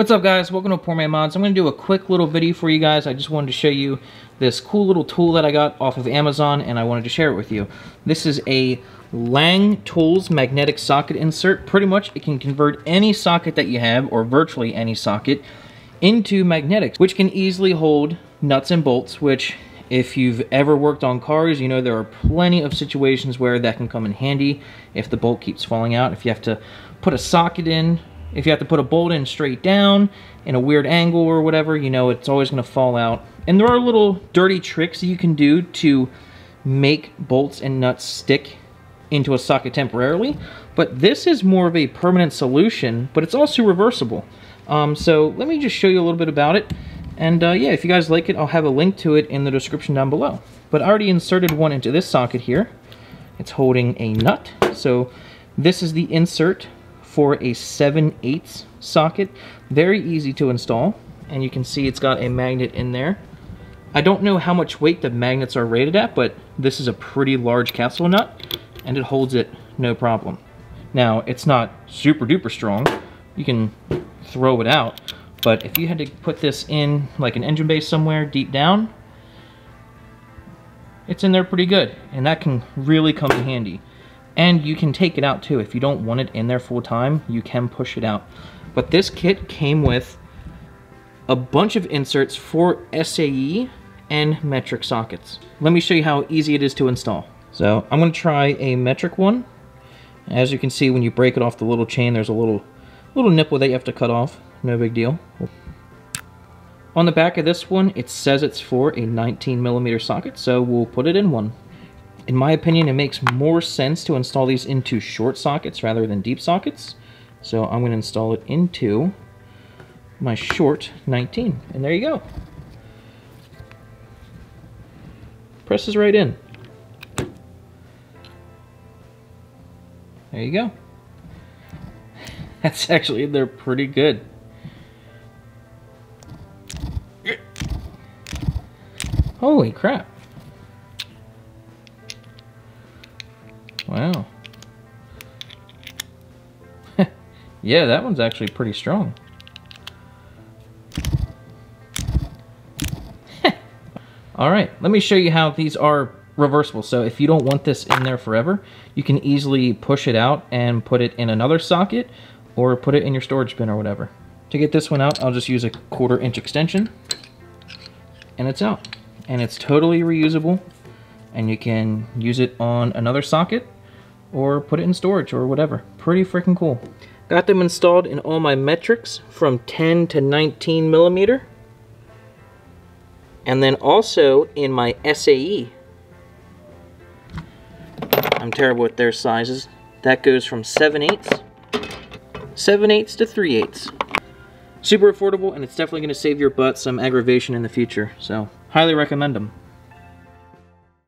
What's up guys, welcome to Poor Man Mods. I'm going to do a quick little video for you guys. I just wanted to show you this cool little tool that I got off of Amazon and I wanted to share it with you. This is a Lang Tools magnetic socket insert. Pretty much it can convert any socket that you have, or virtually any socket, into magnetics, which can easily hold nuts and bolts, which if you've ever worked on cars, you know there are plenty of situations where that can come in handy if the bolt keeps falling out, if you have to put a socket in, if you have to put a bolt in straight down in a weird angle or whatever, you know it's always going to fall out. And there are little dirty tricks that you can do to make bolts and nuts stick into a socket temporarily. But this is more of a permanent solution, but it's also reversible. So let me just show you a little bit about it. And yeah, if you guys like it, I'll have a link to it in the description down below. But I already inserted one into this socket here. It's holding a nut. So this is the insert for a 7/8 socket. Very easy to install, and you can see it's got a magnet in there. I don't know how much weight the magnets are rated at, but this is a pretty large capsule nut and it holds it no problem. Now it's not super duper strong, you can throw it out, but if you had to put this in like an engine bay somewhere deep down, it's in there pretty good, and that can really come in handy. And you can take it out too. If you don't want it in there full time, you can push it out. But this kit came with a bunch of inserts for SAE and metric sockets. Let me show you how easy it is to install. So I'm going to try a metric one. As you can see, when you break it off the little chain, there's a little nipple that you have to cut off. No big deal. On the back of this one, it says it's for a 19mm socket, so we'll put it in one. In my opinion, it makes more sense to install these into short sockets rather than deep sockets. So I'm going to install it into my short 19. And there you go. Presses right in. There you go. That's actually, they're pretty good. Holy crap. Wow. Yeah, that one's actually pretty strong. Alright, let me show you how these are reversible. So if you don't want this in there forever, you can easily push it out and put it in another socket or put it in your storage bin or whatever. To get this one out, I'll just use a 1/4 inch extension and it's out. And it's totally reusable and you can use it on another socket or put it in storage or whatever. Pretty freaking cool. Got them installed in all my metrics from 10 to 19mm. And then also in my SAE. I'm terrible with their sizes. That goes from 7/8 to 3/8. Super affordable, and it's definitely going to save your butt some aggravation in the future. So highly recommend them.